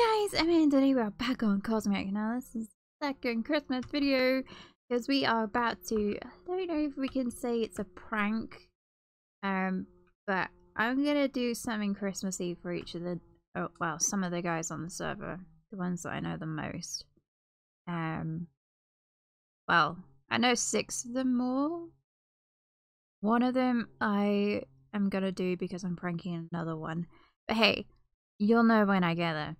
Hey guys, I'm Ender and today we're back on Cosmic. Now this is the second Christmas video because we are about to, I don't know if we can say it's a prank, but I'm gonna do something Christmassy for each of the, some of the guys on the server, the ones that I know the most. Well, I know 6 of them more. One of them I am gonna do because I'm pranking another one, but hey, you'll know when I get there.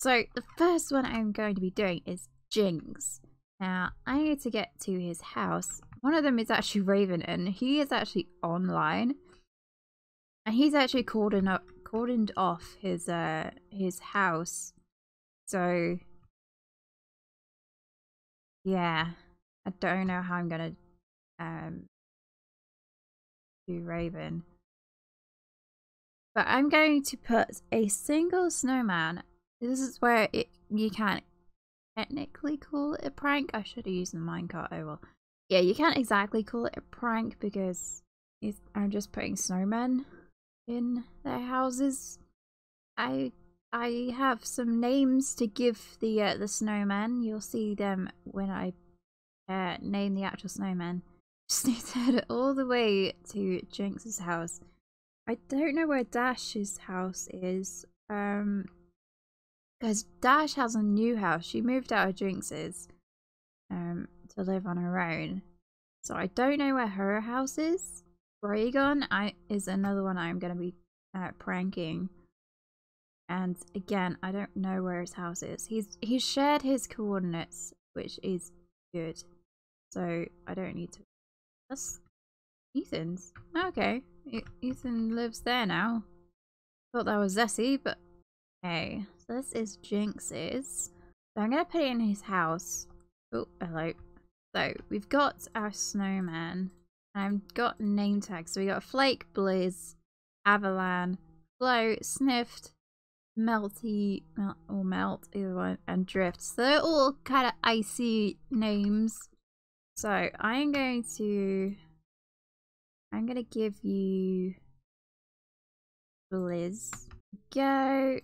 So the first one I'm going to be doing is Jinx. Now I need to get to his house. One of them is actually Raven, and he is actually online, and he's actually cordoned off his house. So yeah, I don't know how I'm gonna do Raven, but I'm going to put a single snowman. This is where you can't technically call it a prank. I should have used the minecart. Oh well. Yeah, you can't exactly call it a prank because I'm just putting snowmen in their houses. I have some names to give the snowmen. You'll see them when I name the actual snowmen. Just need to head all the way to Jinx's house. I don't know where Dash's house is, because Dash has a new house. She moved out of Jinx's to live on her own, so I don't know where her house is. Braygon is another one I'm going to be pranking, and again I don't know where his house is. He shared his coordinates, which is good, so I don't need to. That's Ethan's. Okay, Ethan lives there now. Thought that was Zessie, but hey. So this is Jinx's. So I'm going to put it in his house. Oh, hello. So we've got our snowman. I've got name tags. So we got Flake, Blizz, Avalan, Flow, Sniffed, Melty, Melt, either one, and Drift. So they're all kind of icy names. So I'm going to give you Blizz. Go.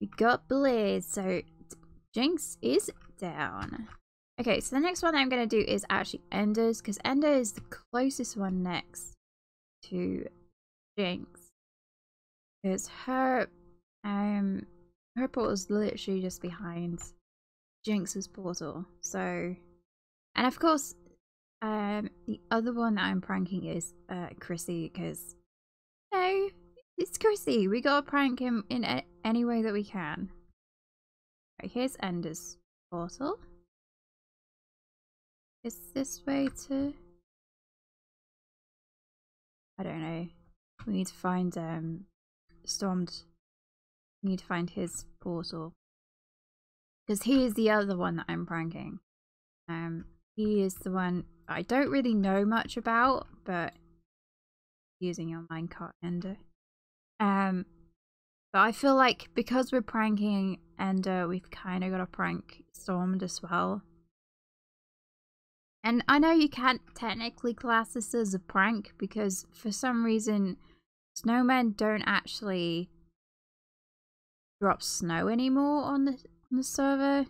We got Blizz. So Jinx is down. Okay, so the next one I'm going to do is actually Ender's, because Ender is the closest one next to Jinx. Because her portal is literally just behind Jinx's portal. So, and of course, the other one that I'm pranking is Chrissy, because no, it's Chrissy. We gotta prank him in any way that we can. Right, here's Ender's portal. Is this way to? I don't know. We need to find Stormed. We need to find his portal, because he is the other one that I'm pranking. He is the one I don't really know much about, but using your minecart, Ender. But I feel like because we're pranking Ender, we've kind of got to prank Stormed as well. And I know you can't technically class this as a prank, because for some reason snowmen don't actually drop snow anymore on the server.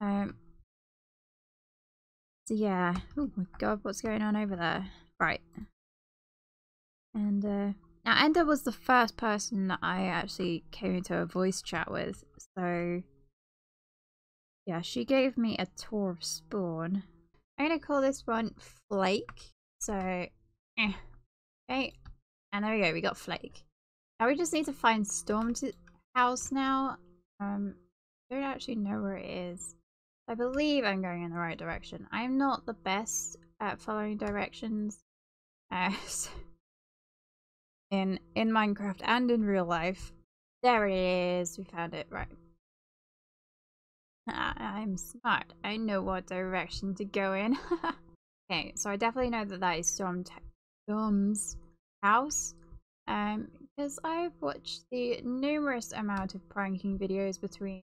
So yeah, oh my god, what's going on over there? Right. And now Ender was the first person that I actually came into a voice chat with, so yeah, she gave me a tour of spawn. I'm gonna call this one Flake. So okay, and there we go, we got Flake. Now we just need to find Storm's house now. I don't actually know where it is. I believe I'm going in the right direction. I'm not the best at following directions in Minecraft and in real life. There it is. We found it. Right. I'm smart. I know what direction to go in. Okay, so I definitely know that is Storm's house. Because I've watched the numerous amount of pranking videos between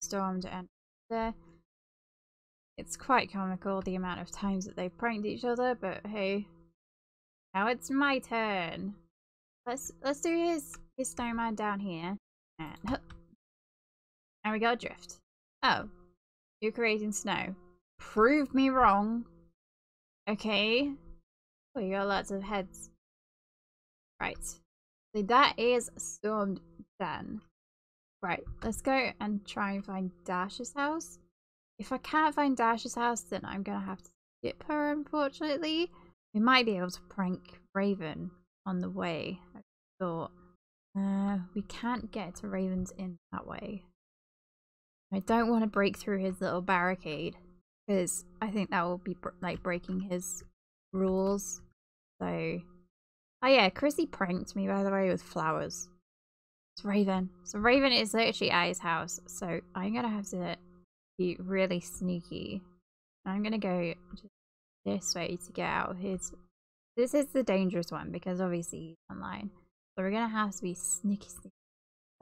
Stormed and Ender. It's quite comical the amount of times that they've pranked each other, but hey, now it's my turn. Let's do his snowman down here, and Now we got a drift. Oh. You're creating snow. Prove me wrong. Okay. Oh, you got lots of heads. Right. So that is Stormed done. Right, let's go and try and find Dash's house. If I can't find Dash's house, then I'm going to have to skip her, unfortunately. We might be able to prank Raven on the way, I thought. We can't get to Raven's Inn that way. I don't want to break through his little barricade, because I think that will be like breaking his rules. So, oh yeah, Chrissy pranked me, by the way, with flowers. It's Raven. So Raven is literally at his house, so I'm gonna have to be really sneaky. I'm gonna go this way to get out of his. This is the dangerous one because obviously he's online. So we're gonna have to be sneaky sneaky.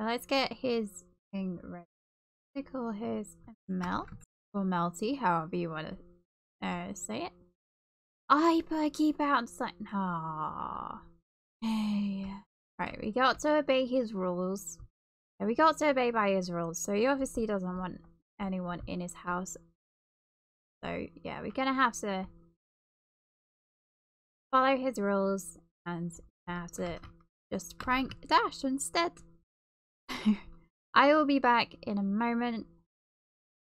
So let's get his thing ready. I'm gonna call his melt or melty, however you wanna say it. I better keep out inside. Aww. Hey. Right, we got to obey his rules. And we got to obey by his rules. So he obviously doesn't want anyone in his house. So yeah, we're gonna have to follow his rules and have to just prank Dash instead. I will be back in a moment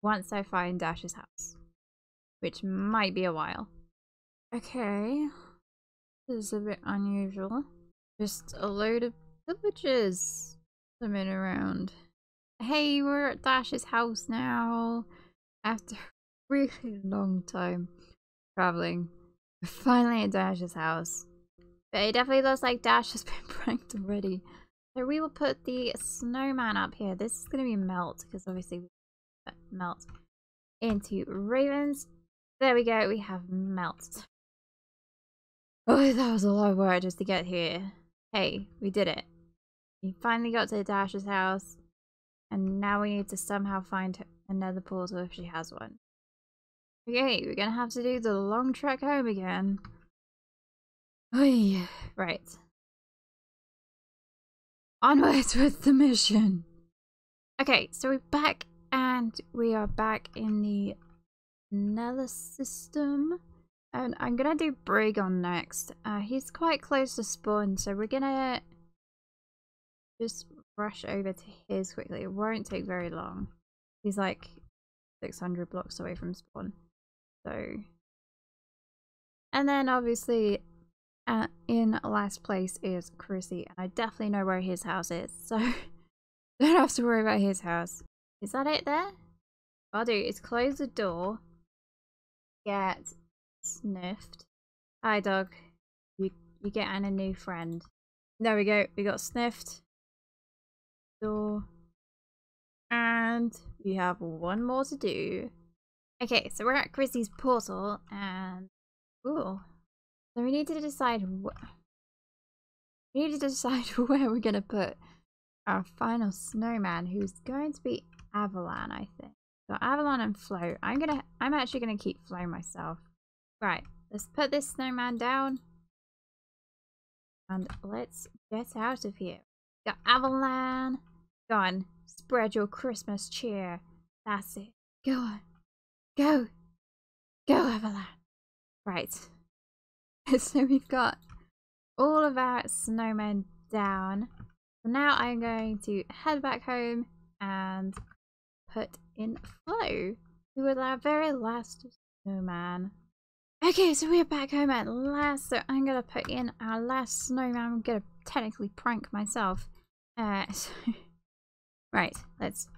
once I find Dash's house, which might be a while. Okay, this is a bit unusual. Just a load of villagers swimming around. Hey, we're at Dash's house now. After a really long time traveling, we're finally at Dash's house. But it definitely looks like Dash has been pranked already. So we will put the snowman up here. This is going to be melt, because obviously we melt into Ravens. There we go, we have melt. Oh, that was a lot of work just to get here. Hey, we did it. We finally got to Dash's house, and now we need to somehow find another portal if she has one. Okay, we're gonna have to do the long trek home again. Oy. Right. Onwards with the mission! Okay, so we're back, and we are back in the Nellis system. And I'm gonna do Braygon next. He's quite close to spawn, so we're gonna just rush over to his quickly. It won't take very long. He's like 600 blocks away from spawn. So, and then obviously in last place is Chrissy, and I definitely know where his house is, so don't have to worry about his house. Is that it there? What I'll do is close the door, get sniffed. Hi dog, you get Anna a new friend. There we go, we got sniffed. Door. And we have one more to do. Okay, so we're at Chrissy's portal and ooh. So we need to decide where we're gonna put our final snowman, who's going to be Avalon, I think. So Avalon and Flo. I'm actually gonna keep Flo myself. Right, let's put this snowman down and let's get out of here. Got Avalon. Go on, spread your Christmas cheer. That's it. Go on. Go. Go, Avalon. Right. So we've got all of our snowmen down. So now I'm going to head back home and put in Flo, who was our very last snowman. Okay, so we're back home at last, so I'm gonna put in our last snowman. I'm gonna technically prank myself. Right, let's.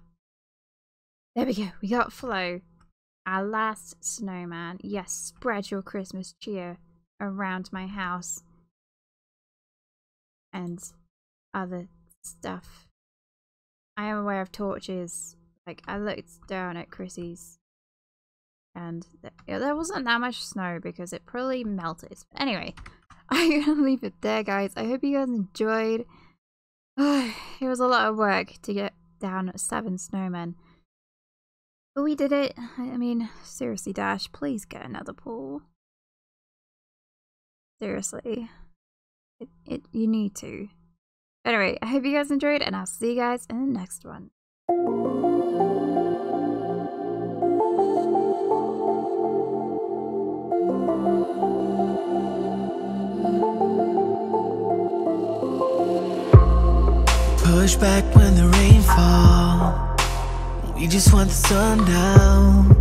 There we go, we got Flo, our last snowman. Yes, spread your Christmas cheer around my house and other stuff. I am aware of torches. Like, I looked down at Chrissy's. And there wasn't that much snow because it probably melted. But anyway, I'm gonna leave it there, guys. I hope you guys enjoyed. Oh, it was a lot of work to get down 7 snowmen, but we did it. I mean, seriously, Dash, please get another pool. Seriously, you need to. Anyway, I hope you guys enjoyed, and I'll see you guys in the next one. push back when the rain falls. We just want the sun down.